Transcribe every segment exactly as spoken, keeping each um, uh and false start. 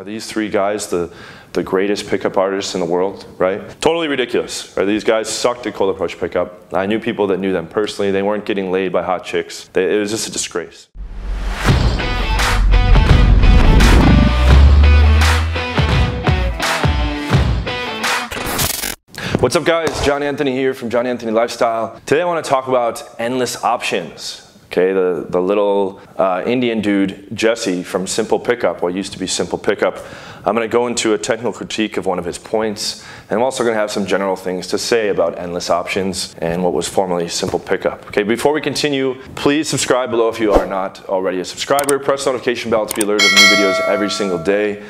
Are these three guys the, the greatest pickup artists in the world, right? Totally ridiculous. Right? These guys sucked at cold approach pickup. I knew people that knew them personally. They weren't getting laid by hot chicks. They, it was just a disgrace. What's up guys? John Anthony here from John Anthony Lifestyle. Today I want to talk about endless options. Okay, the, the little uh, Indian dude, Jesse, from Simple Pickup, what used to be Simple Pickup. I'm gonna go into a technical critique of one of his points, and I'm also gonna have some general things to say about endless options and what was formerly Simple Pickup. Okay, before we continue, please subscribe below if you are not already a subscriber. Press the notification bell to be alerted of new videos every single day,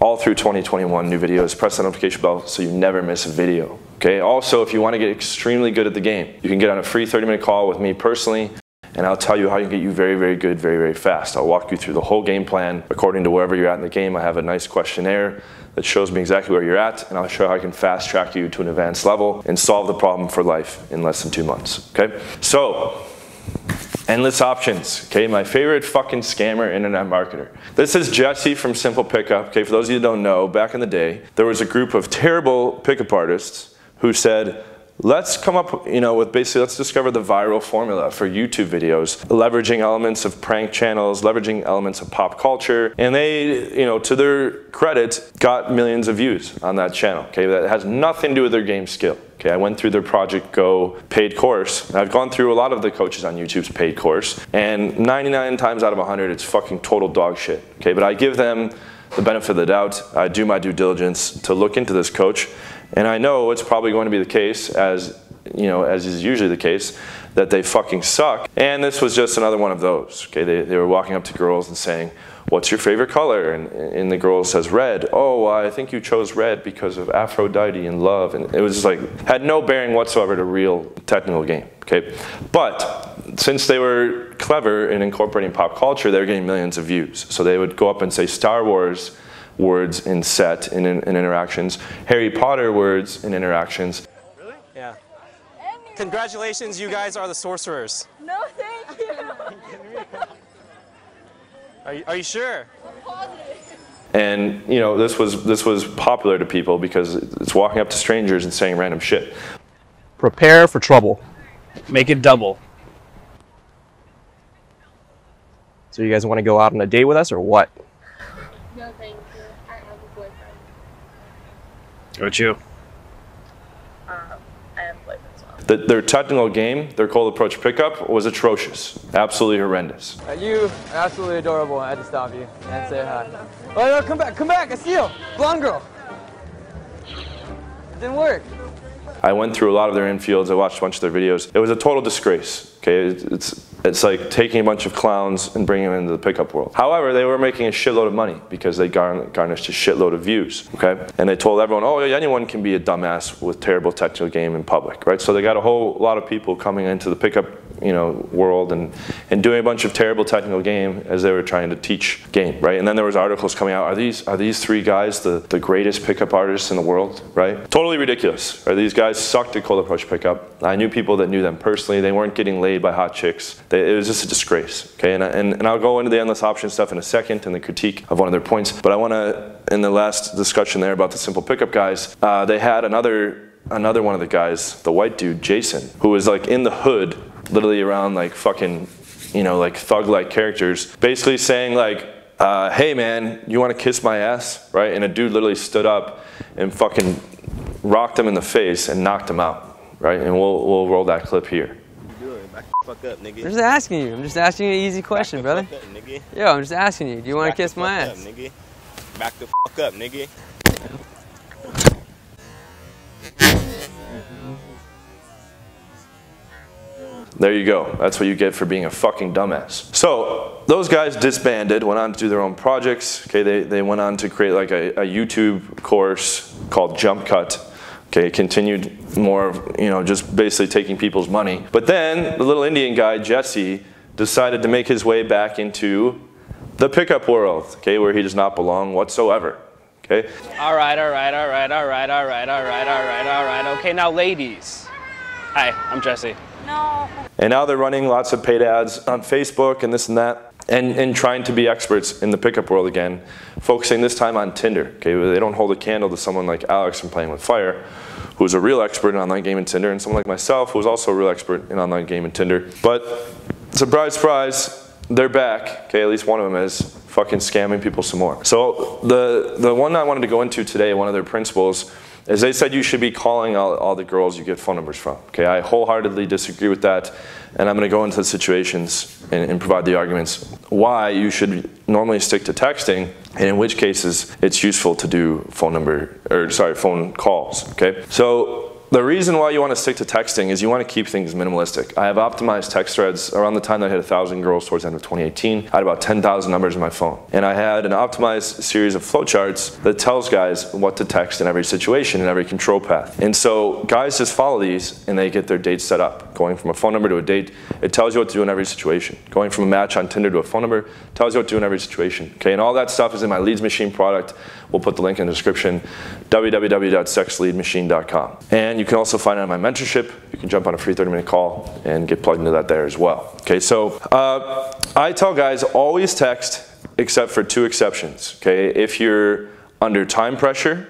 all through twenty twenty-one, new videos. Press the notification bell so you never miss a video. Okay, also, if you wanna get extremely good at the game, you can get on a free thirty minute call with me personally, and I'll tell you how you can get you very, very good, very, very fast. I'll walk you through the whole game plan according to wherever you're at in the game. I have a nice questionnaire that shows me exactly where you're at, and I'll show how I can fast track you to an advanced level and solve the problem for life in less than two months, okay? So, endless options, okay? My favorite fucking scammer internet marketer. This is Jesse from Simple Pickup, okay? For those of you that don't know, back in the day, there was a group of terrible pickup artists who said, let's come up, you know, with basically, let's discover the viral formula for YouTube videos, leveraging elements of prank channels, leveraging elements of pop culture, and they, you know, to their credit, got millions of views on that channel, okay? That has nothing to do with their game skill, okay? I went through their Project Go paid course. I've gone through a lot of the coaches on YouTube's paid course, and ninety-nine times out of one hundred, it's fucking total dog shit, okay? But I give them the benefit of the doubt. I do my due diligence to look into this coach, and I know it's probably going to be the case, as you know, as is usually the case, that they fucking suck. And this was just another one of those. Okay, they, they were walking up to girls and saying, "What's your favorite color?" And, and the girl says, "Red." "Oh, I think you chose red because of Aphrodite and love." And it was just like, had no bearing whatsoever to real technical game. Okay, but since they were clever in incorporating pop culture, they were getting millions of views. So they would go up and say Star Wars words in set in, in, in interactions, Harry Potter words in interactions. Really? Yeah. Any. Congratulations, you guys are the sorcerers. No, thank you. are, you are you sure? I'm positive. And you know, this was this was popular to people because it's walking up to strangers and saying random shit. Prepare for trouble. Make it double. So you guys want to go out on a date with us or what? No, thank you. I have a boyfriend. How about you? Um, I have a boyfriend as well. The, their technical game, their cold approach pickup, was atrocious. Absolutely horrendous. Uh, you are absolutely adorable. I had to stop you and say hi. Oh, no, come back. Come back. I see you. Blonde girl. It didn't work. I went through a lot of their infields. I watched a bunch of their videos. It was a total disgrace. Okay, it's it's like taking a bunch of clowns and bringing them into the pickup world. However, they were making a shitload of money because they garnished a shitload of views. Okay, and they told everyone, oh, anyone can be a dumbass with terrible technical game in public, right? So they got a whole lot of people coming into the pickup, you know, world and and doing a bunch of terrible technical game as they were trying to teach game, right? And then there was articles coming out. Are these are these three guys the the greatest pickup artists in the world, right? Totally ridiculous. Right? These guys sucked at cold approach pickup. I knew people that knew them personally. They weren't getting laid by hot chicks. They, it was just a disgrace, okay? And, I, and, and I'll go into the endless option stuff in a second and the critique of one of their points, but I wanna, in the last discussion there about the Simple Pickup guys, uh, they had another another one of the guys, the white dude, Jason, who was like in the hood, literally around like fucking, you know, like thug-like characters, basically saying like, uh, hey man, you wanna kiss my ass, right? And a dude literally stood up and fucking rocked him in the face and knocked him out, right? And we'll, we'll roll that clip here. Fuck up, nigga. I'm just asking you. I'm just asking you an easy question, brother. Fuck up, nigga. Yo, I'm just asking you. Do you want to kiss my ass? Nigga. Back the fuck up, nigga. There you go. That's what you get for being a fucking dumbass. So those guys disbanded, went on to do their own projects. Okay, they, they went on to create like a, a YouTube course called Jump Cut. Okay, continued more of, you know, just basically taking people's money. But then the little Indian guy, Jesse, decided to make his way back into the pickup world, okay, where he does not belong whatsoever, okay? All right, all right, all right, all right, all right, all right, all right, all right. Okay, now ladies. Hi, I'm Jesse. No. And now they're running lots of paid ads on Facebook and this and that. And, and trying to be experts in the pickup world again, focusing this time on Tinder. Okay, they don't hold a candle to someone like Alex from Playing With Fire, who's a real expert in online game and Tinder, and someone like myself, who's also a real expert in online game and Tinder. But surprise, surprise, they're back. Okay, at least one of them is fucking scamming people some more. So the the one I wanted to go into today, one of their principles, is they said you should be calling all, all the girls you get phone numbers from. Okay, I wholeheartedly disagree with that, and I'm going to go into the situations and, and provide the arguments why you should normally stick to texting, and in which cases it's useful to do phone number or sorry phone calls. Okay, so the reason why you want to stick to texting is you want to keep things minimalistic. I have optimized text threads around the time that I hit a thousand girls towards the end of twenty eighteen. I had about ten thousand numbers in my phone. And I had an optimized series of flowcharts that tells guys what to text in every situation, in every control path. And so guys just follow these and they get their dates set up. Going from a phone number to a date, it tells you what to do in every situation. Going from a match on Tinder to a phone number, tells you what to do in every situation. Okay, and all that stuff is in my Leads Machine product. We'll put the link in the description, w w w dot sex lead machine dot com. And you can also find it on my mentorship. You can jump on a free thirty minute call and get plugged into that there as well. Okay, so uh, I tell guys always text except for two exceptions. Okay, if you're under time pressure,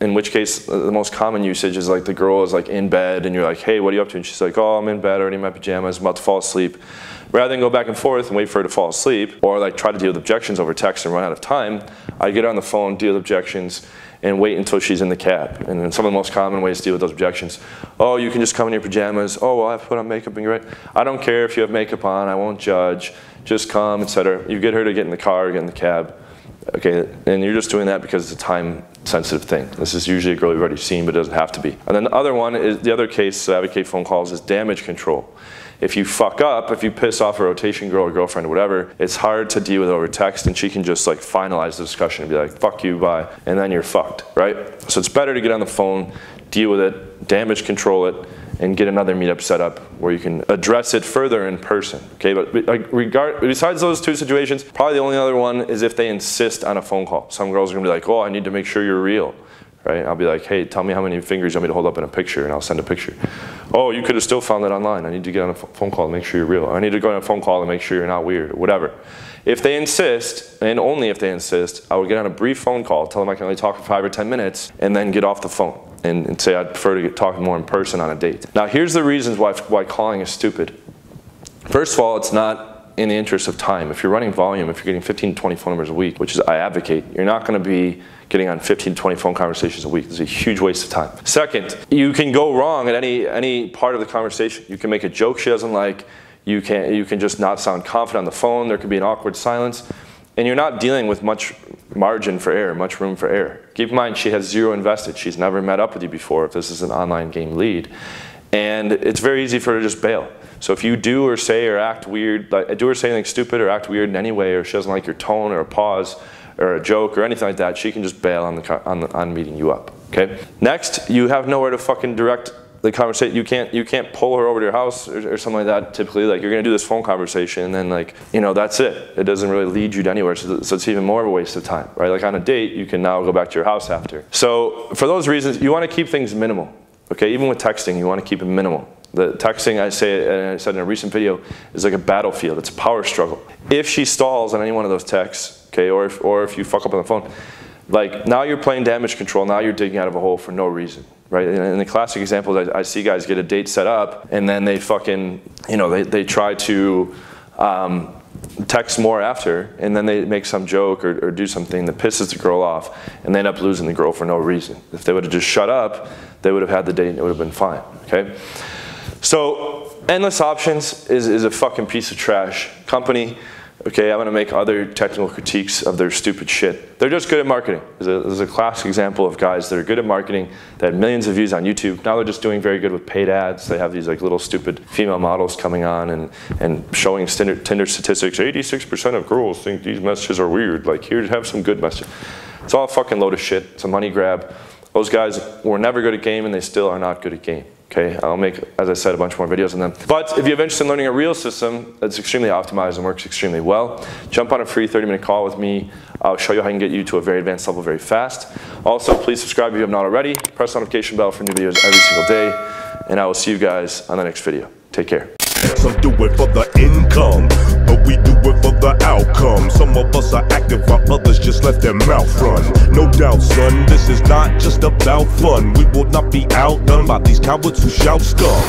in which case the most common usage is like the girl is like in bed and you're like, hey, what are you up to? And she's like, oh, I'm in bed already in my pajamas, I'm about to fall asleep. Rather than go back and forth and wait for her to fall asleep or like try to deal with objections over text and run out of time, I get on the phone, deal with objections, and wait until she's in the cab. And some of the most common ways to deal with those objections, oh, you can just come in your pajamas, oh, well, I have to put on makeup and you're right. I don't care if you have makeup on, I won't judge, just come, et cetera. You get her to get in the car, get in the cab, okay, and you're just doing that because it's a time-sensitive thing. This is usually a girl you've already seen, but it doesn't have to be. And then the other one, is the other case to advocate phone calls is damage control. If you fuck up, if you piss off a rotation girl or girlfriend or whatever, it's hard to deal with over text, and she can just like finalize the discussion and be like, fuck you, bye, and then you're fucked, right? So it's better to get on the phone, deal with it, damage control it, and get another meetup set up where you can address it further in person, okay? But like, regard, besides those two situations, probably the only other one is if they insist on a phone call. Some girls are gonna be like, oh, I need to make sure you're real. Right? I'll be like, hey, tell me how many fingers you want me to hold up in a picture, and I'll send a picture. Oh, you could have still found that online. I need to get on a phone call and make sure you're real. I need to go on a phone call and make sure you're not weird, or whatever. If they insist, and only if they insist, I would get on a brief phone call, tell them I can only talk for five or ten minutes, and then get off the phone and, and say I'd prefer to get talking more in person on a date. Now, here's the reasons why, why calling is stupid. First of all, it's not in the interest of time. If you're running volume, if you're getting fifteen to twenty phone numbers a week, which is I advocate, you're not going to be getting on fifteen to twenty phone conversations a week. It's a huge waste of time. Second, you can go wrong at any any part of the conversation. You can make a joke she doesn't like. You can you can just not sound confident on the phone. There could be an awkward silence, and you're not dealing with much margin for error, much room for error. Keep in mind she has zero invested. She's never met up with you before. If this is an online game lead, and it's very easy for her to just bail. So if you do or say or act weird, like do or say anything stupid or act weird in any way, or she doesn't like your tone or a pause or a joke or anything like that, she can just bail on the on, the, on meeting you up. Okay. Next, you have nowhere to fucking direct the conversation. You can't you can't pull her over to your house or, or something like that. Typically, like you're gonna do this phone conversation and then like you know that's it. It doesn't really lead you to anywhere. So, so it's even more of a waste of time, right? Like on a date, you can now go back to your house after. So for those reasons, you want to keep things minimal. Okay. Even with texting, you want to keep it minimal. The texting, I say, and I said in a recent video, is like a battlefield. It's a power struggle. If she stalls on any one of those texts, okay, or if, or if you fuck up on the phone, like now you're playing damage control. Now you're digging out of a hole for no reason, right? And, and the classic example is I, I see guys get a date set up and then they fucking, you know, they, they try to um, text more after, and then they make some joke or, or do something that pisses the girl off, and they end up losing the girl for no reason. If they would have just shut up, they would have had the date and it would have been fine, okay? So, Endless Options is, is a fucking piece of trash company. Okay, I'm gonna make other technical critiques of their stupid shit. They're just good at marketing. There's a, there's a classic example of guys that are good at marketing. They had millions of views on YouTube. Now they're just doing very good with paid ads. They have these like little stupid female models coming on and, and showing Tinder statistics. eighty-six percent of girls think these messages are weird. Like, here, have some good messages. It's all a fucking load of shit. It's a money grab. Those guys were never good at game, and they still are not good at game. Okay, I'll make, as I said, a bunch more videos on them. But if you have interest in learning a real system that's extremely optimized and works extremely well, jump on a free thirty minute call with me. I'll show you how I can get you to a very advanced level very fast. Also, please subscribe if you have not already. Press the notification bell for new videos every single day. And I will see you guys on the next video. Take care. Some do it for the income. but we do it for the outcome. Some of us are active while others just let their mouth run. No doubt, son, this is not just about fun. We will not be outdone by these cowards who shout stuff.